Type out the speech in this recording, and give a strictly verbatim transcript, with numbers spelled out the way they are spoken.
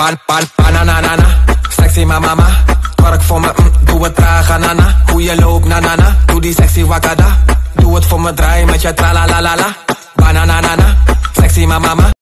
Ban, ban, bananana. Sexy mama, twerk voor me, mm, doe het traag, nana. Hoe je loopt, nanana, doe die sexy wakada. Doe het voor me, draai met je tralalalala. Bananana, sexy mama.